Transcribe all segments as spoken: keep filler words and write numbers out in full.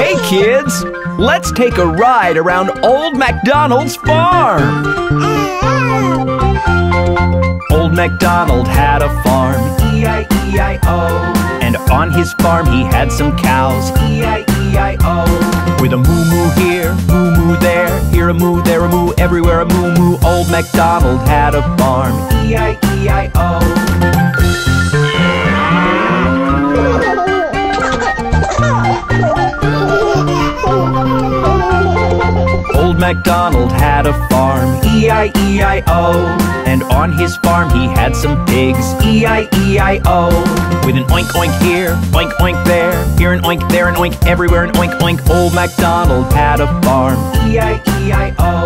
Hey kids, let's take a ride around Old MacDonald's farm. Old MacDonald had a farm, E I E I O. And on his farm he had some cows, E I E I O. With a moo-moo here, moo-moo there, here a moo, there a moo, everywhere a moo-moo. Old MacDonald had a farm, E I E I O. Old MacDonald had a farm, E I E I O. And on his farm he had some pigs, E I E I O. With an oink oink here, oink oink there, here an oink, there an oink, everywhere an oink oink. Old MacDonald had a farm, E I E I O.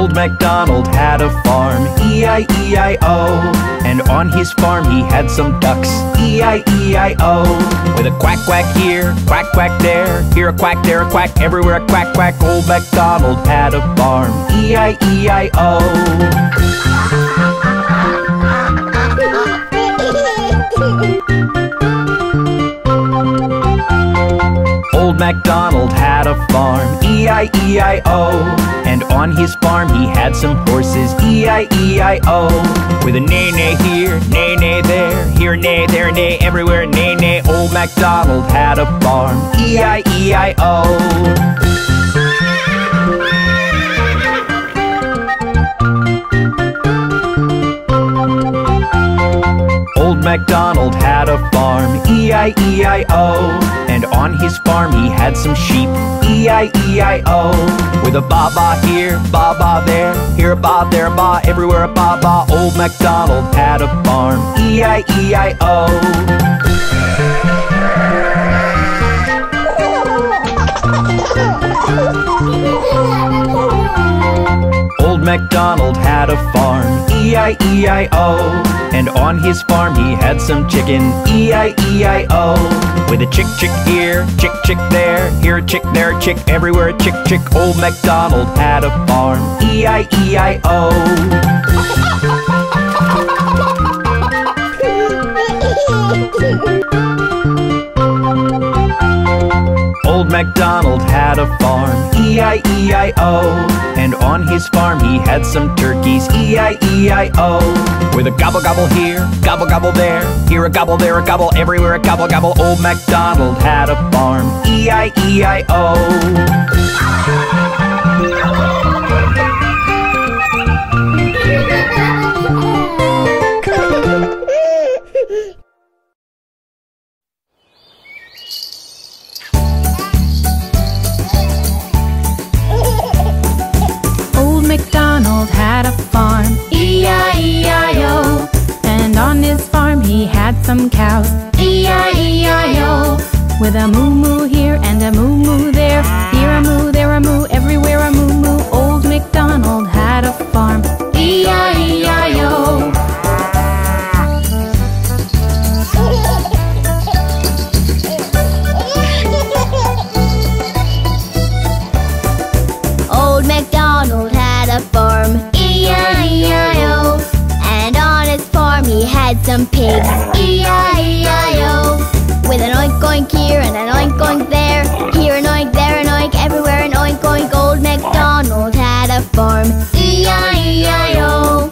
Old MacDonald had a farm, E I E I O. And on his farm he had some ducks, E I E I O. With a quack quack here, quack quack there, here a quack, there a quack, everywhere a quack quack. Old MacDonald had a farm, E I E I O. Old MacDonald had a farm, E I E I O. And on his farm he had some horses, E I E I O. With a neigh-neigh here, neigh-neigh there, here neigh, there neigh, everywhere neigh-neigh. Old MacDonald had a farm, E I E I O. Old MacDonald had a farm, E I E I O. And on his farm he had some sheep, E I E I O. With a ba-ba here, ba-ba there, here a ba, there a ba, everywhere a ba-ba. Old MacDonald had a farm, E I E I O. Old MacDonald had a farm, E I E I O. And on his farm he had some chicken, E I E I O. With a chick chick here, chick chick there, here a chick, there a chick, everywhere a chick chick. Old MacDonald had a farm, E I E I O. Old MacDonald had a farm, E I E I O. And on his farm he had some turkeys, E I E I O. With a gobble gobble here, gobble gobble there, here a gobble, there a gobble, everywhere a gobble gobble. Old MacDonald had a farm, E I E I O. Had a farm, E I E I O. And on his farm he had some cows, E I E I O. With a moo-moo here and a moo-moo there, here a moo, there a moo, everywhere a moo-moo. Old MacDonald had a farm, E I E I O. Farm, E I E I O. And on his farm he had some pigs, E I E I O. With an oink oink here and an oink oink there, here an oink, there an oink, everywhere an oink oink. Old MacDonald had a farm, E I E I O.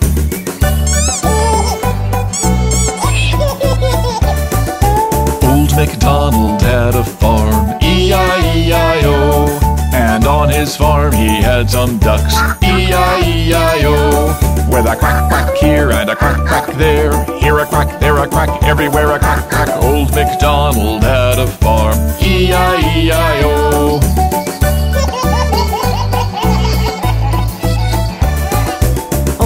Old MacDonald had a farm, E I E I O. And on his farm he had some ducks, E I E I O. With a quack quack here and a quack quack there, here a quack, there a quack, everywhere a quack quack. Old MacDonald had a farm, E I E I O.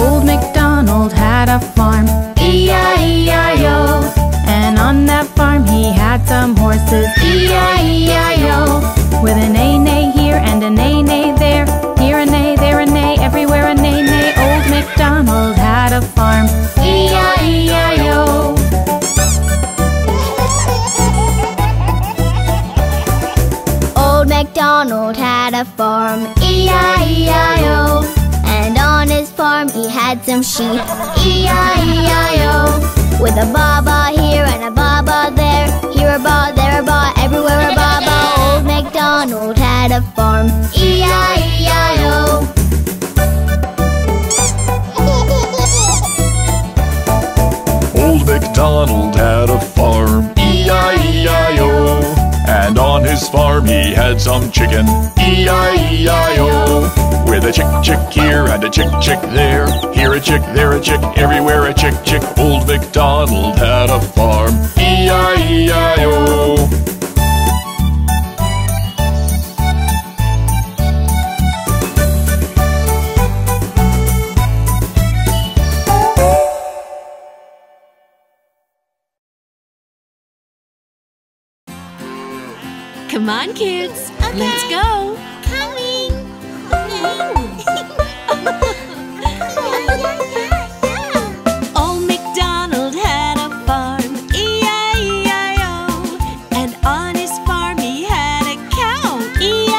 Old MacDonald had a farm, E I E I O. And on that farm he had some horses, E I E I O. With a neigh-neigh here and a neigh-neigh there, here a neigh, there a neigh, everywhere a neigh-neigh. Old MacDonald had a farm, E I E I O. Old MacDonald had a farm, E I E I O. And on his farm he had had some sheep. E I E I O, with a baa-baa here and a baa-baa there, here a baa, there a baa, everywhere a baa-baa. Old MacDonald had a farm. E I E I O. Old MacDonald had a farm, E I E I O. And on his farm he had some chicken, E I E I O. With a chick-chick here and a chick-chick there, here a chick, there a chick, everywhere a chick-chick. Old MacDonald had a farm, E I E I O. Come on, kids. Okay. Let's go. Coming. Old MacDonald had a farm, E I E I O. And on his farm he had a cow, E I E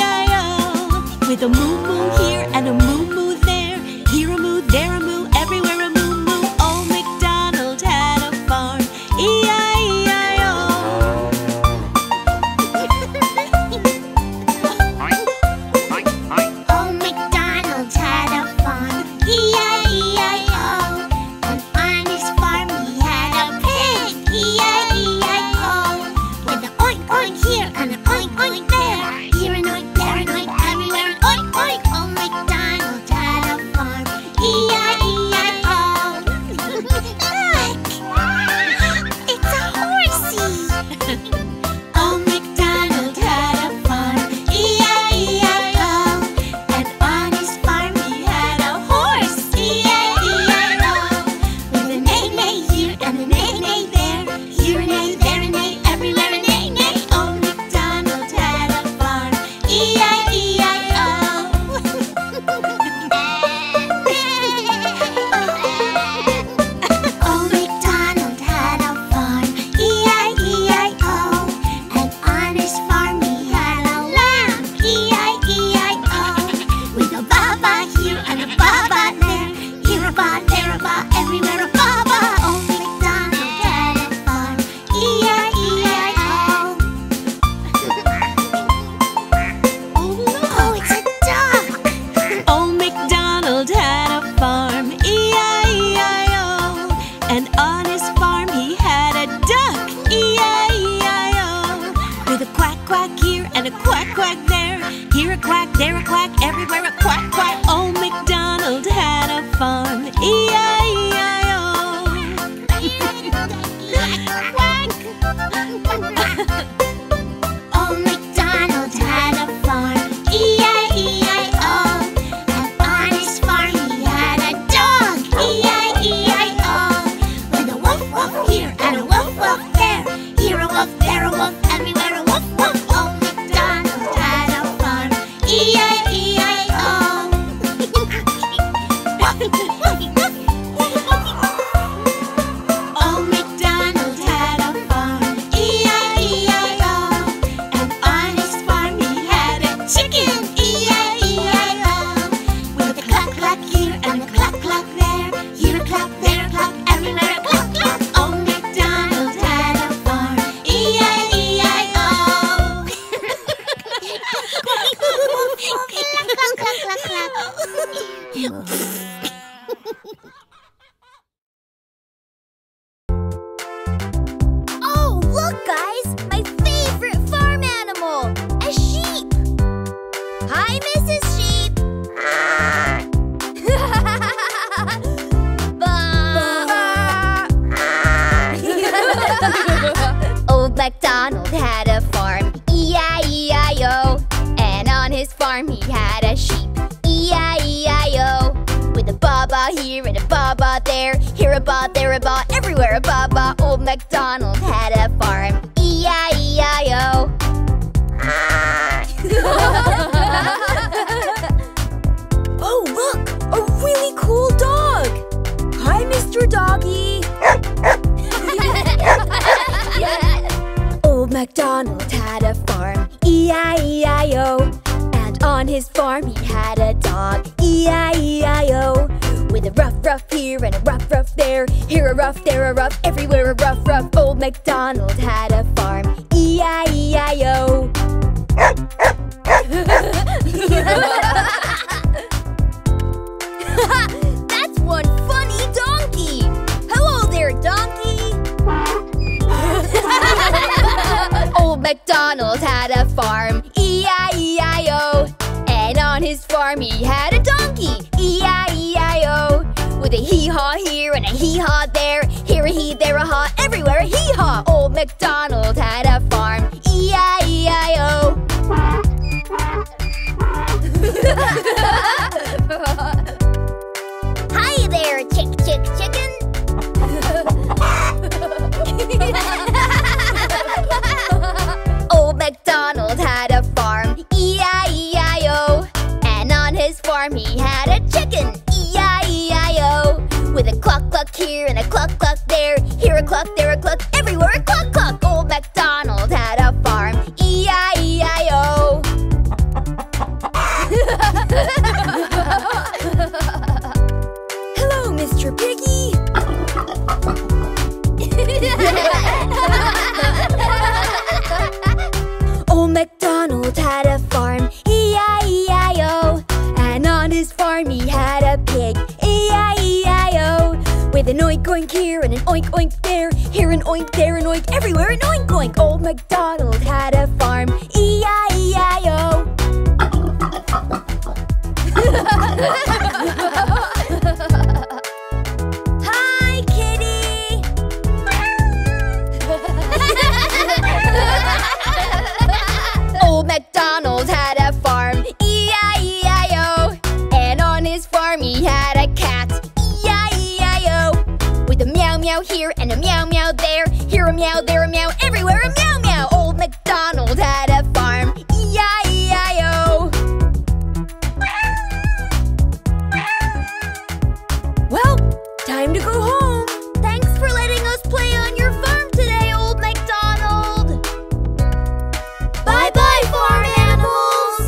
I O. With a moo-moo here and a moo-moo there, here a moo, there a moo, everywhere a moo-moo. Old MacDonald had a farm, E I E I O. MacDonald had a farm, E I E I O. That's one funny donkey! Hello there, donkey! Old MacDonald had a farm, E I E I O. And on his farm he had a donkey, E I E I O. With a hee-haw here and a hee-haw there, here a hee, there a haw, everywhere a hee-haw. Old MacDonald had a farm, E I E I O. Hi there, chick, chick, chicken. Old MacDonald had a farm, E I E I O. And on his farm he had a chicken, E I E I O. With a cluck, cluck here and a cluck, cluck there, here a cluck, there a cluck, everywhere a cluck, cluck. Old MacDonald had a farm, E I E I O. Hello, Mister Piggy. Old MacDonald had a farm, E I E I O. And on his farm he had a pig, E I E I O. With an oink oink here and an oink oink there, here an oink, there an oink, everywhere an oink oink. Old MacDonald had a farm, E I E I O. Hi, kitty! Old MacDonald had a farm, E I E I O. And on his farm he had a cat, E I E I O. With a meow meow here and a meow meow there, here a meow, there a meow, everywhere a meow meow. Old MacDonald had a farm, E I E I O. Well, time to go home. Thanks for letting us play on your farm today, Old MacDonald. Bye-bye, farm animals.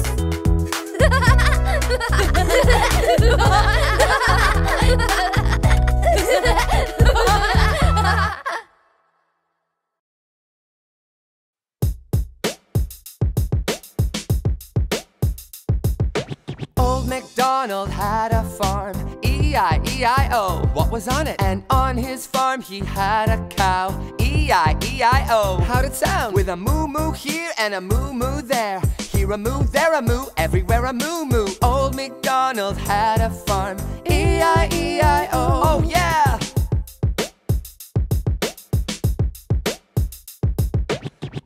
Old MacDonald had a farm, E I E I O. What was on it? And on his farm he had a cow, E I E I O. How'd it sound? With a moo-moo here and a moo-moo there, here a moo, there a moo, everywhere a moo-moo. Old MacDonald had a farm, E I E I O. Oh yeah!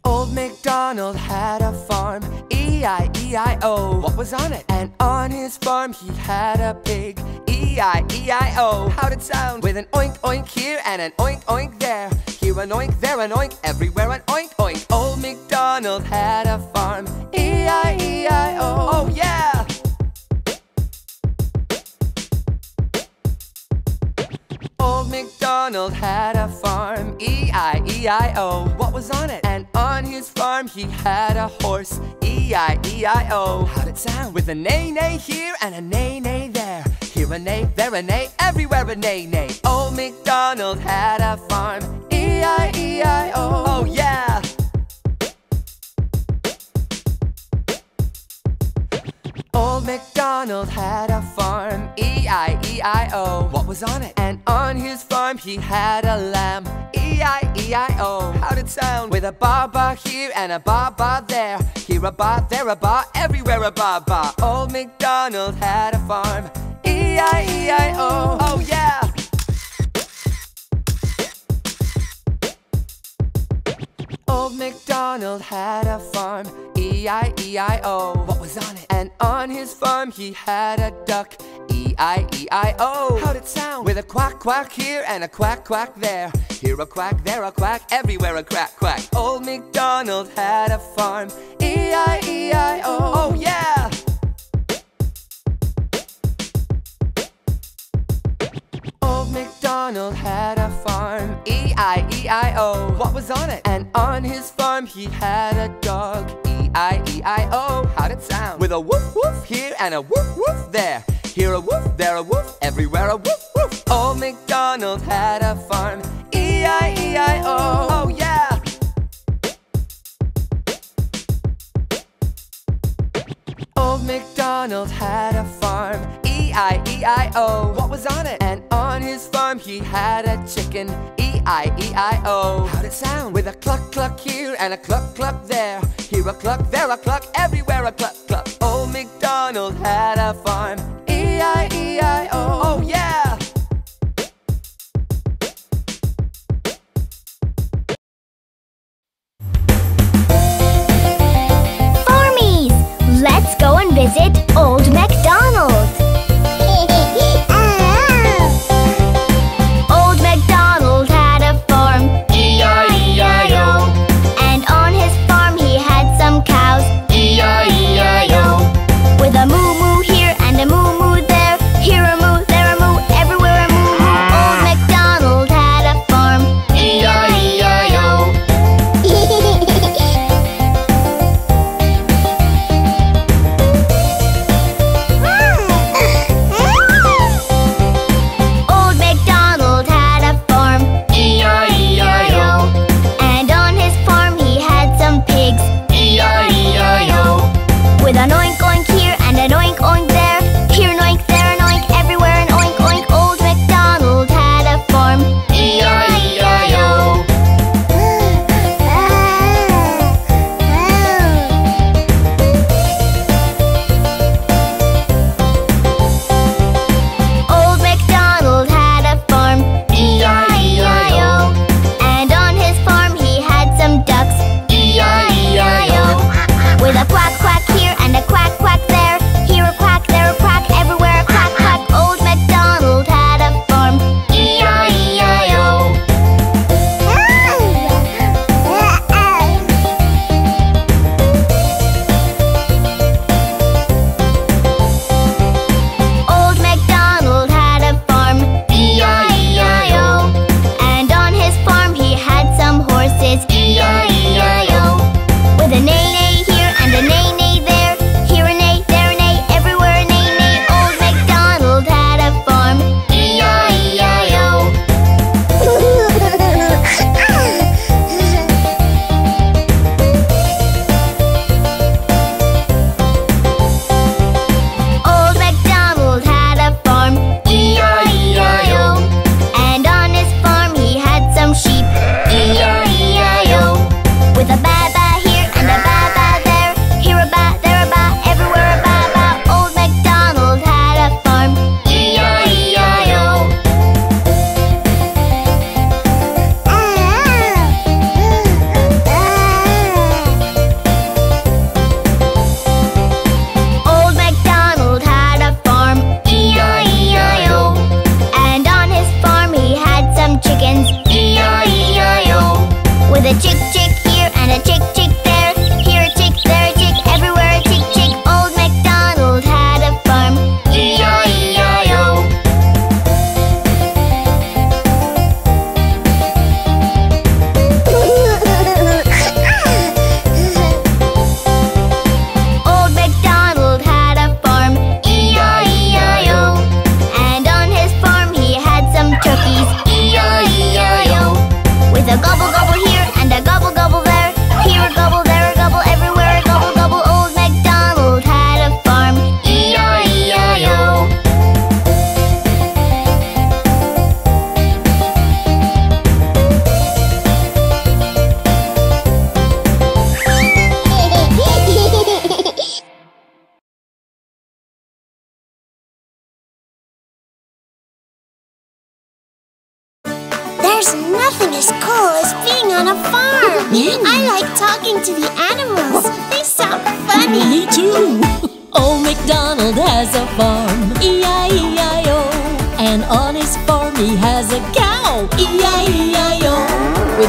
Old MacDonald had a farm, E I E I O. What was on it? And on his farm he had a pig, E I E I O. How'd it sound? With an oink oink here and an oink oink there, here an oink, there an oink, everywhere an oink oink. Old MacDonald had a farm, E I E I O. Oh yeah! Old MacDonald had a farm, E I E I O. What was on it? And on his farm he had a horse, E I E I O. How'd it sound? With a neigh neigh here and a neigh neigh there, here a neigh, there a neigh, everywhere a neigh neigh. Old MacDonald had a farm, E I E I O. Oh yeah! Old MacDonald had a farm, E I E I O. What was on it? And on his farm he had a lamb, E I E I O. How'd it sound? With a ba-ba here and a ba-ba there, here a ba, there a ba, everywhere a ba-ba. Old MacDonald had a farm, E I E I O. Oh yeah! Old MacDonald had a farm, E I E I O. What was on it? And on his farm he had a duck, E I E I O. How'd it sound? With a quack quack here and a quack quack there, here a quack, there a quack, everywhere a crack quack. Old MacDonald had a farm, E I E I O. Oh yeah! Old MacDonald had a farm, E I E I O. What was on it? And on his farm he had a dog, E I E I O. How'd it sound? With a woof woof here and a woof woof there, here a woof, there a woof, everywhere a woof woof. Old MacDonald had a farm, E I E I O. Oh yeah! Donald had a farm, E I E I O. What was on it? And on his farm he had a chicken, E I E I O. How'd it sound? With a cluck cluck here and a cluck cluck there. Here a cluck, there a cluck, everywhere a cluck cluck. Old MacDonald had a farm, E I E I O. Oh yeah! Let's go and visit Old MacDonald. Old MacDonald had a farm, E I E I O. And on his farm he had some cows, E I E I O. With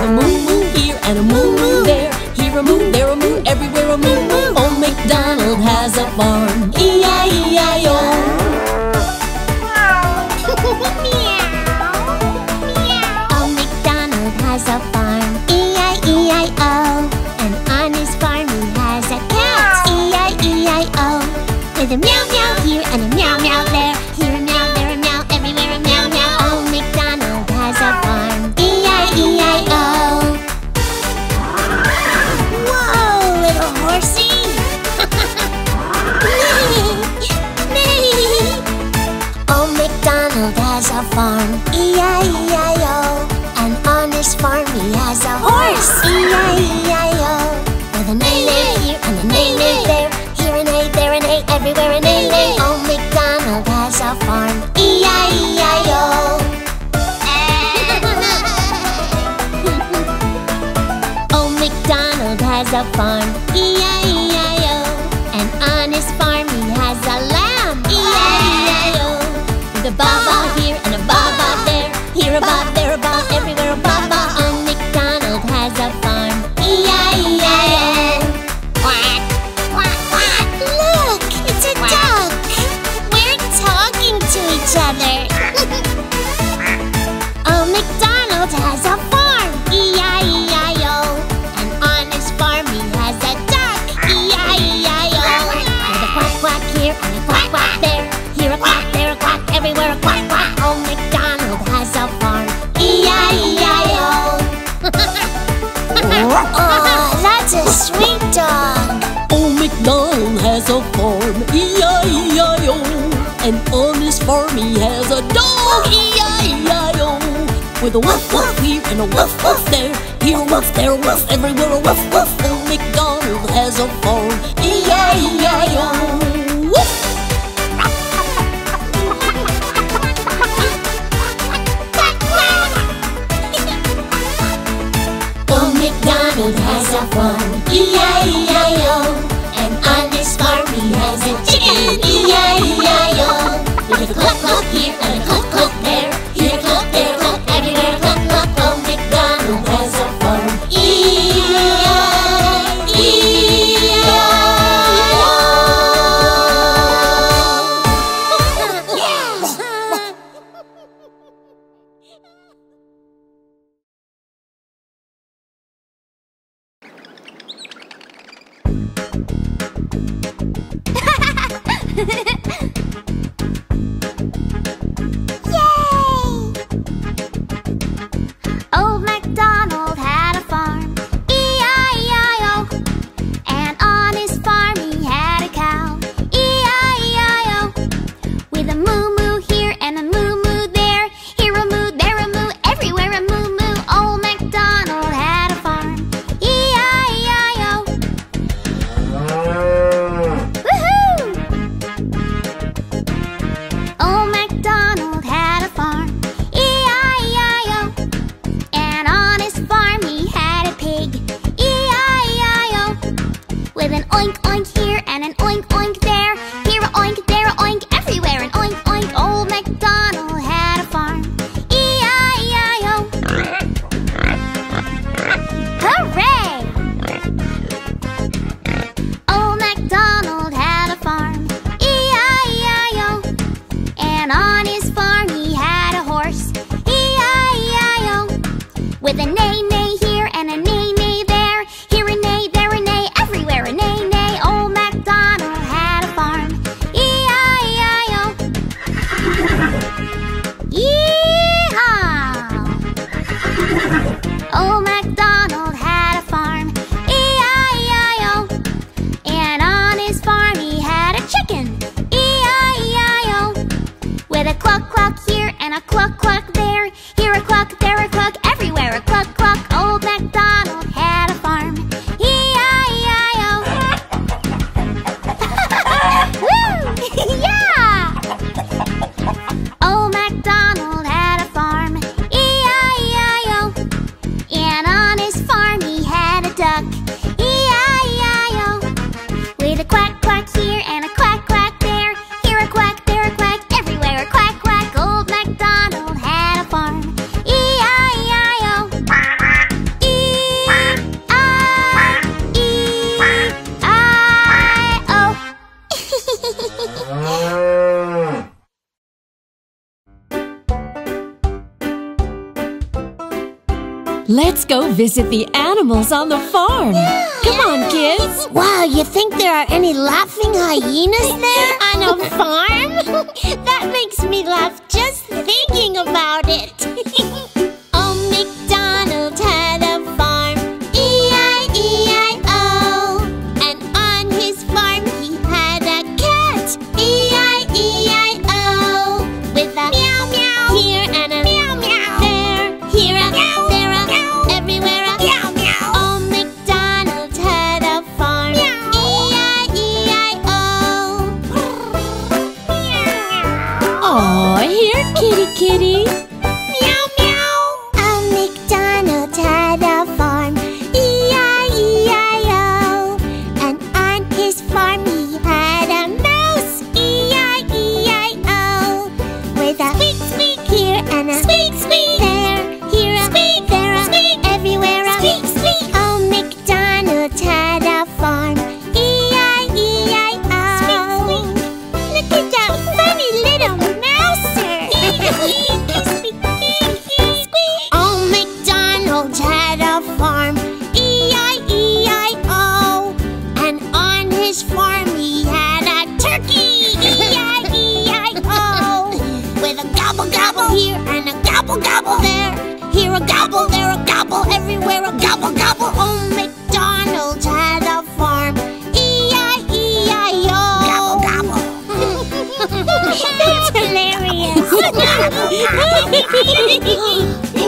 a moo-moo here and a moo-moo there. Here a moo, there a moo, everywhere a moo-moo. Old MacDonald had a farm, E I E I O. With an oink oink here and an oink oink there. Here an oink, there an oink, everywhere an oink oink. Old MacDonald had a farm, E I E I O. Old MacDonald had a farm, E I E I O. And on his farm he had some ducks, E I E I O. With a quack quack here and a quack quack there. Here a quack, there a quack, everywhere a quack quack. Old MacDonald had a farm, E I E I O. Old MacDonald had a farm, E I E I O. And on his farm he had some horses, E I E I O. With a neigh neigh here and a neigh neigh. There, here a meow, there a meow, everywhere a meow meow. Old MacDonald has a farm. has a farm, E I E I O. An honest farm, he has a horse, E I E I O. With an A here and an A there, here an A, there an A, everywhere an A. Oh, MacDonald has a farm, E I E I O. Has a farm, E I E I O. An honest farm, he has a lamb, E I E I O. With a baba here and a baba there, here a baba, there a baba, everywhere a baba. Oh, MacDonald has a farm, E I E I O. Quack, quack, quack. Look, it's a duck. We're talking to each other. Oh, MacDonald has a farm, E I E I O. Farm, he has a duck, E I E I O. And a quack quack here, and a quack quack there, here a quack, there a quack, everywhere a quack quack. Oh, MacDonald has a farm, E I E I O. Oh, that's a sweet dog. Oh, MacDonald has a farm, E I E I O. And on his farm he has a dog, E I E I O. With a woof woof here and a woof woof there, here a woof, there a woof, everywhere a woof woof. Oh, MacDonald has a farm, E I E I O. Woof! Quack quack! Oh, MacDonald has a farm, E I E I O. And on his farm he has a chicken, E I E I O. With a cluck cluck here and a cluck cluck there, here a cluck, there a cluck. Let's go visit the animals on the farm. Yeah. Come on, kids. Wow, you think there are any laughing hyenas there on a farm? That makes me laugh just thinking about it. Oh, MacDonald had a farm, E I E I O. And on his farm he had a cat, E I E I O. With a meow meow. Aw, here, kitty, kitty. Meow, meow. A McDonald's had a farm, E I E I O. And on his farm he had a mouse, E I E I O. With a squeak, squeak here and a squeak, squeak there. Here a squeak, there a squeak, everywhere a squeak, squeak. Oh, McDonald's had a farm, gobble there, here a gobble, there a gobble, everywhere a gobble, gobble. Oh, McDonald's had a farm, E I E I O. Gobble, gobble. That's hilarious.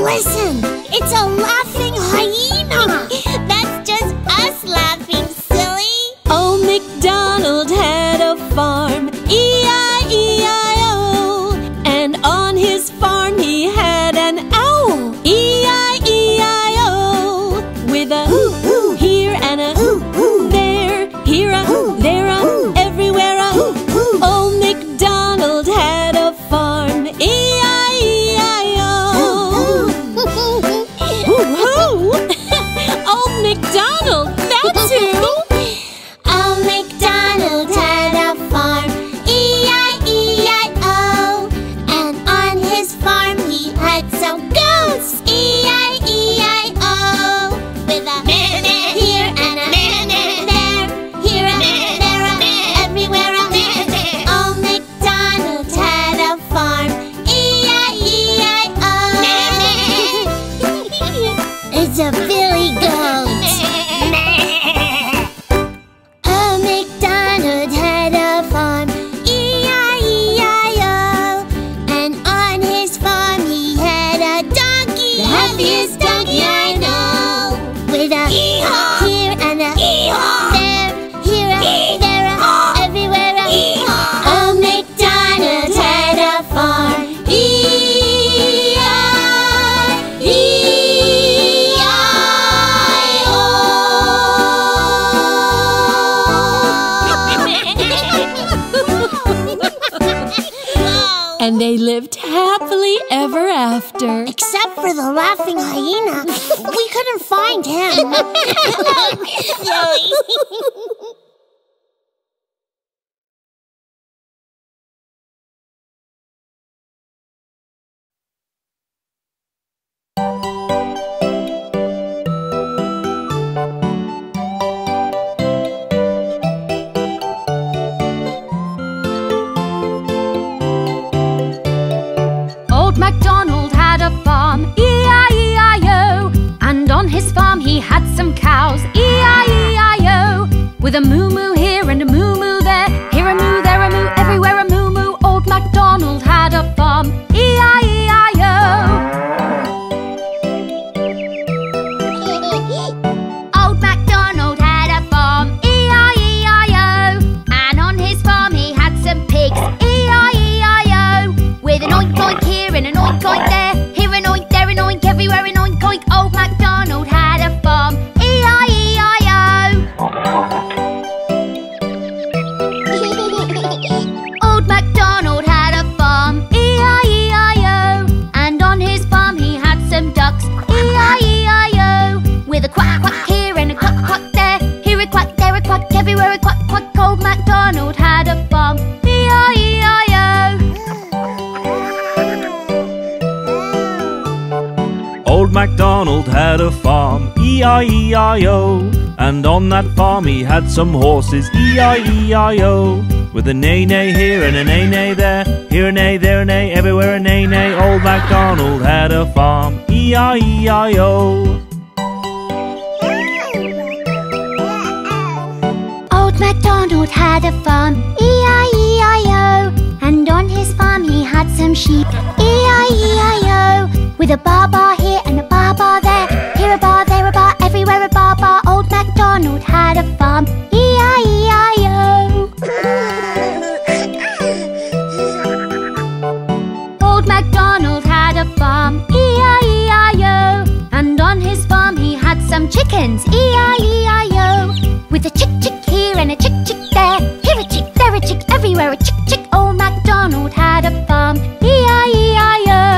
Listen, it's a laughing hyena. That's just us laughing, silly. Oh, McDonald had a farm, E I E I O. And on his farm he had and they lived happily ever after. Except for the laughing hyena. We couldn't find him. He had some cows, E I E I O. With a moo-moo here and a moo-moo there, here a moo, there a moo, everywhere a moo-moo. Old MacDonald had a farm, E I E I O. Old MacDonald had a farm, E I E I O. And on his farm he had some pigs, E I E I O. With an oink oink here and an oink oink there, here an oink, there an oink, everywhere an oink oink. Old MacDonald had MacDonald had a farm, E I E I O. And on that farm he had some horses, E I E I O. With a neigh-neigh here and a neigh-neigh there, here a neigh, there a neigh, everywhere a neigh-neigh. Old MacDonald had a farm, E I E I O. Old MacDonald had a farm, E I E I O. And on his farm he had some sheep, E I E I O. With a ba-ba here and a ba-ba there, here a ba, there a ba, everywhere a ba-ba. Old MacDonald had a farm, E I E I O. chickens, E I E I O. With a chick chick here and a chick chick there. Here a chick, there a chick, everywhere a chick chick. Old MacDonald had a farm, E I E I O.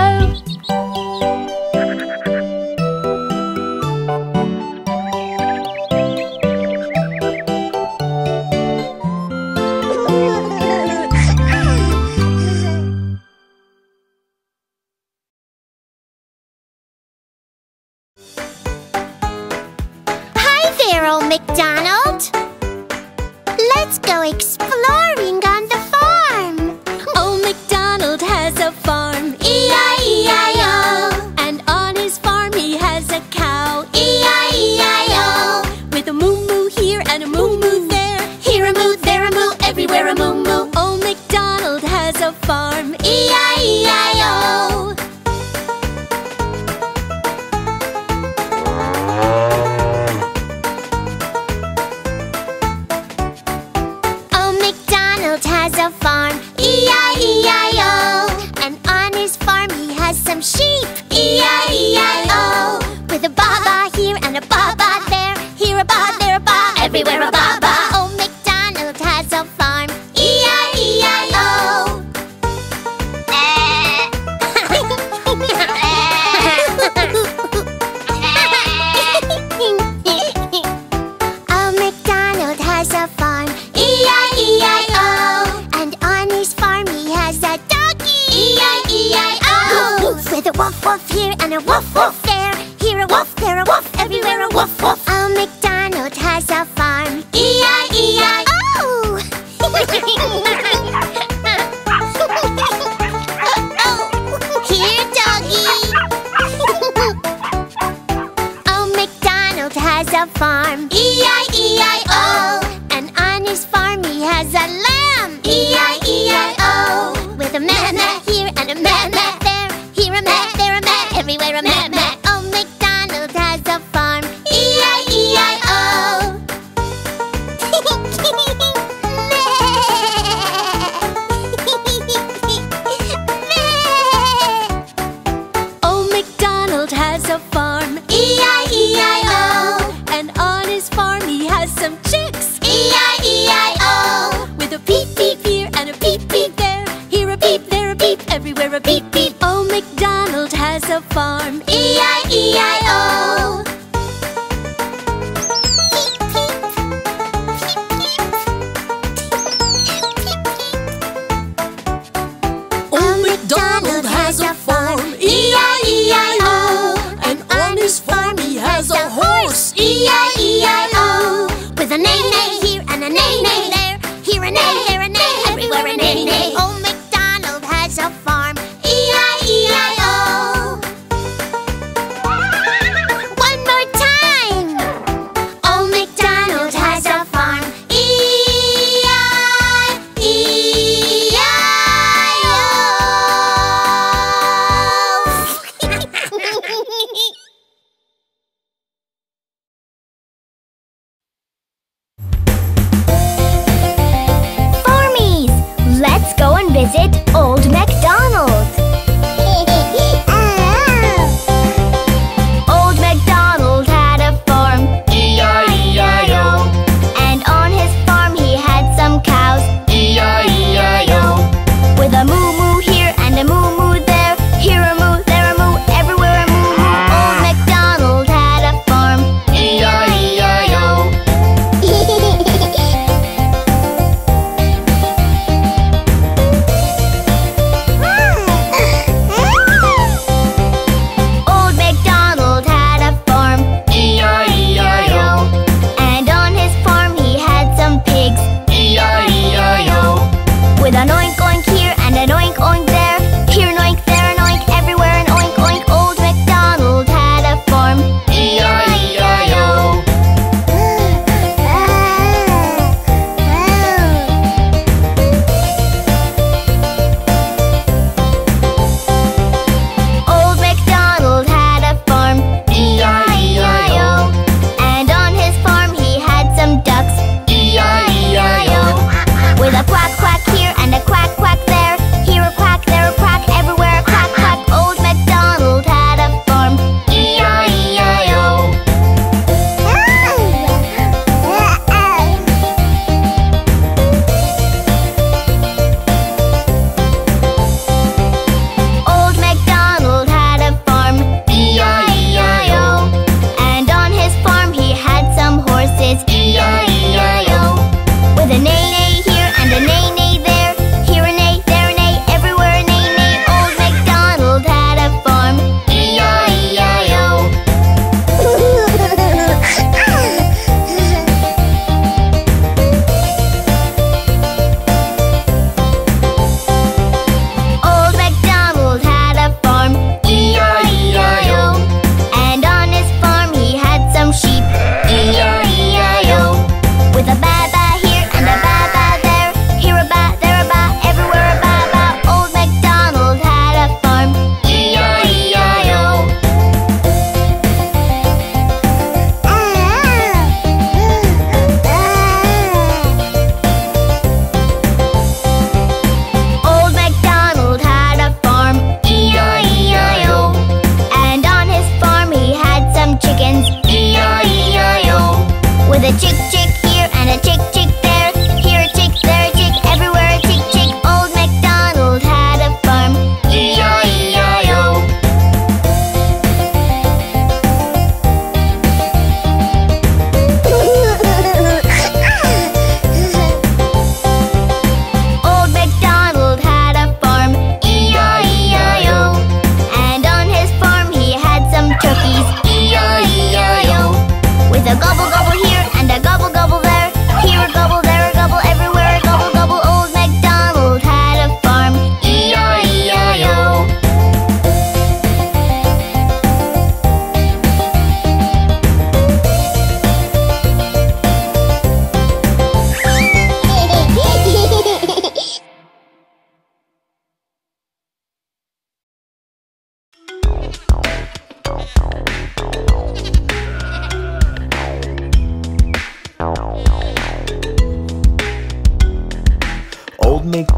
MacDonald, let's go exploring on the farm. Old MacDonald has a farm, E I E I O. And on his farm he has a cow, E I E I O. With a moo-moo here and a moo-moo there. Here a moo, there a moo, everywhere a moo-moo. Old MacDonald has a farm, E I E I O. A farm, E I E I O. And on his farm he has some sheep, E I E I O. With a ba-ba here and a ba-ba there. Here a ba, there a ba, everywhere a ba-ba. Old MacDonald has a farm, E I E I O. Old MacDonald has a farm, E I E I O. With a woof woof here and a woof woof there. Here a woof, there a woof, everywhere a woof woof. Old MacDonald has a farm, E I E I O. Here doggy. Old MacDonald has a farm, E I E I O. And on his farm he has a lamb, E I E I O. With a meh-meh here and a meh-meh there. Here a mat, there a mat, everywhere a mat, mat. Old MacDonald has a farm, E I E I O. Old MacDonald has a farm, E I E I O. And on his farm he has some chicks, E I E I O. With a peep peep here and a peep peep there. Here a peep, there a peep, everywhere a peep peep. Old MacDonald has a farm, E I E I O. Old MacDonald has a farm, E I E I O. And on his farm he has a horse, E I E I O. With a neigh-neigh here and a neigh-neigh there. Here a neigh, there a neigh, everywhere a neigh-neigh. Old MacDonald has a farm, E I E I O. One more time. Old MacDonald has a farm, E I E I O.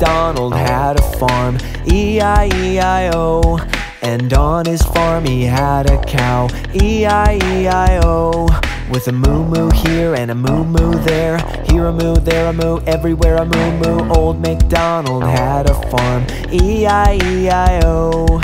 MacDonald had a farm, E I E I O. And on his farm he had a cow, E I E I O. With a moo-moo here and a moo-moo there, here a moo, there a moo, everywhere a moo-moo. Old MacDonald had a farm, E I E I O.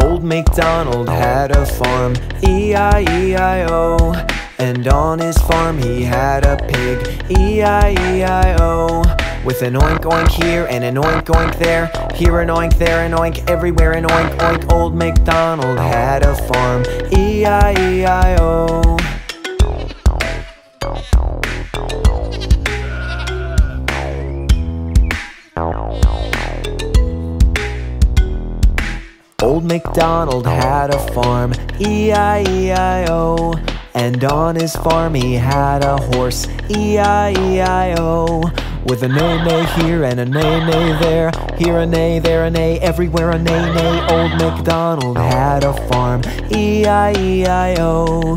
Old MacDonald had a farm, E I E I O. And on his farm he had a pig, E I E I O. With an oink oink here and an oink oink there, here an oink, there an oink, everywhere an oink oink. Old MacDonald had a farm, E I E I O. Old MacDonald had a farm, E I E I O. And on his farm he had a horse, E I E I O. With a neigh-neigh here and a neigh-neigh there, here a neigh, there a neigh, everywhere a neigh-neigh. Old MacDonald had a farm, E I E I O.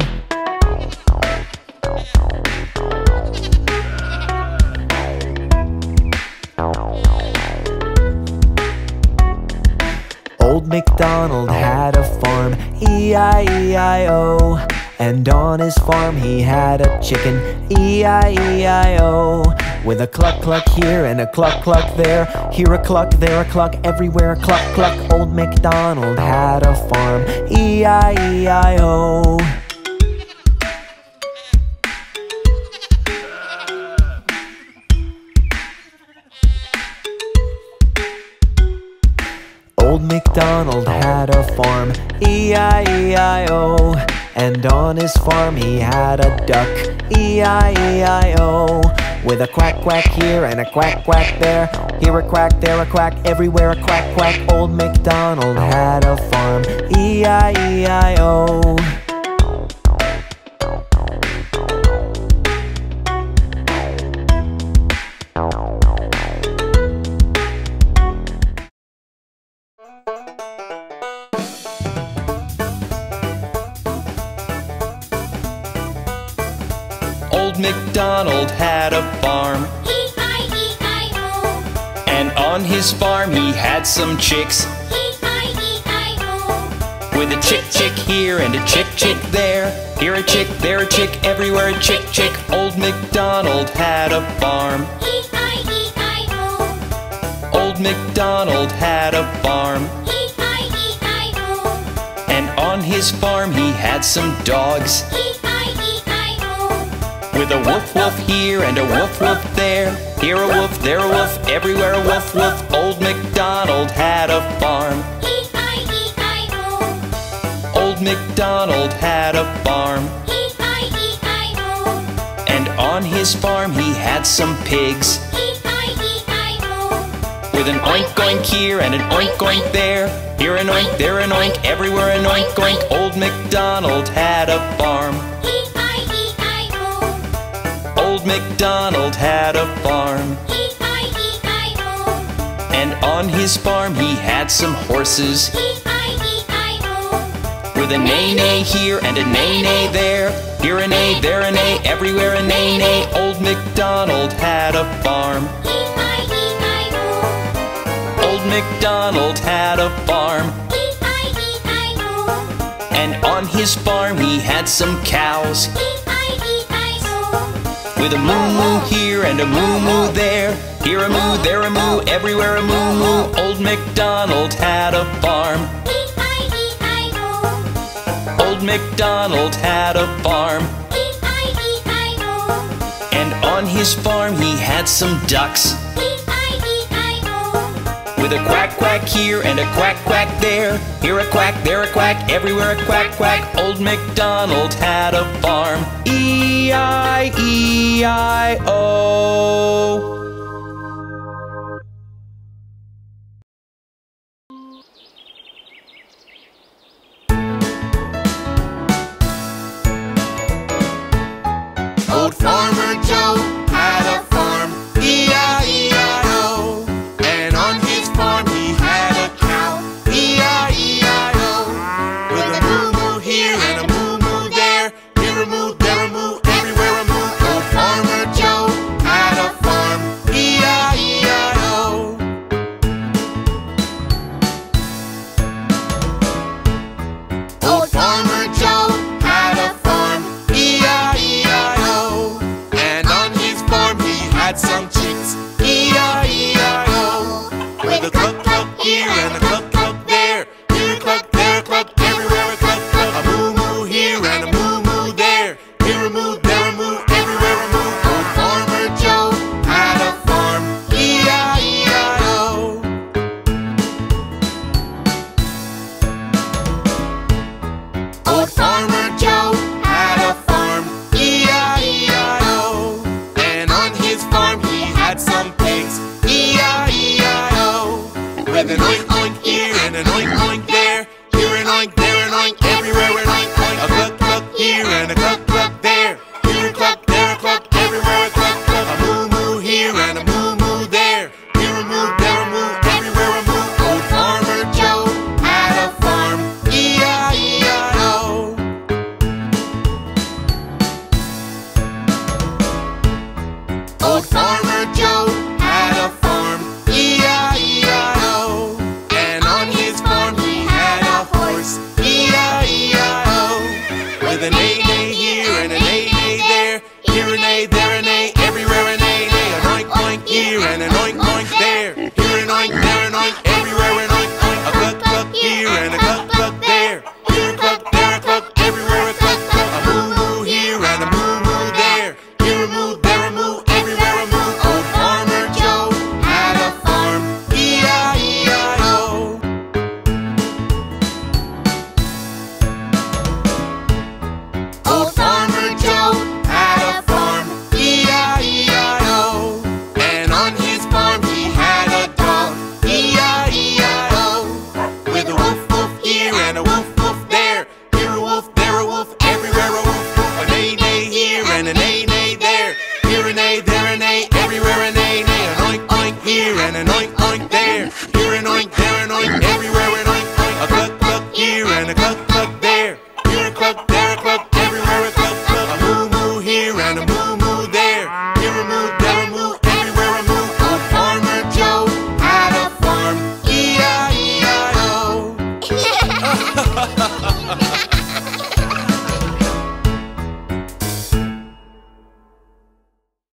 Old MacDonald had a farm, E I E I O. And on his farm he had a chicken, E I E I O. With a cluck cluck here and a cluck cluck there, here a cluck, there a cluck, everywhere a cluck cluck. Old MacDonald had a farm, E I E I O. Old MacDonald had a farm, E I E I O. And on his farm he had a duck, E I E I O. With a quack quack here and a quack quack there, here a quack, there a quack, everywhere a quack quack. Old MacDonald had a farm, E I E I O. Old MacDonald had a farm, E I E I O. And on his farm he had some chicks, E I E I O. With a chick chick here and a chick chick there, here a chick, there a chick, everywhere a chick chick. Old MacDonald had a farm, E I E I O. Old MacDonald had a farm, E I E I O. And on his farm he had some dogs, with a woof woof here and a woof woof there, here a woof, there a woof, everywhere a woof woof. Old MacDonald had a farm, E I E I O. Old MacDonald had a farm, E I E I O. And on his farm he had some pigs, E I E I O. With an oink oink here and an oink oink there, here an oink, there an oink, everywhere an oink oink. Old MacDonald had a farm, Old MacDonald had a farm, E I E I O. And on his farm he had some horses, E I E I O. With a neigh-neigh here and a neigh-neigh there, here a neigh, there a neigh, everywhere a neigh-neigh. Old MacDonald had a farm, E I E I O. Old MacDonald had a farm, E I E I O. And on his farm he had some cows, with a moo-moo here and a moo-moo there, here a moo, there a moo, everywhere a moo-moo. Old MacDonald had a farm, E I E I O. Old MacDonald had a farm, E I E I O. And on his farm he had some ducks, E I E I O. With a quack quack here and a quack quack there, here a quack, there a quack, everywhere a quack quack. Old MacDonald had a farm, E I E I O. Old Farmer Joe had a farm, E I E I O. And on his farm he had a cow, E I E I O. With a here and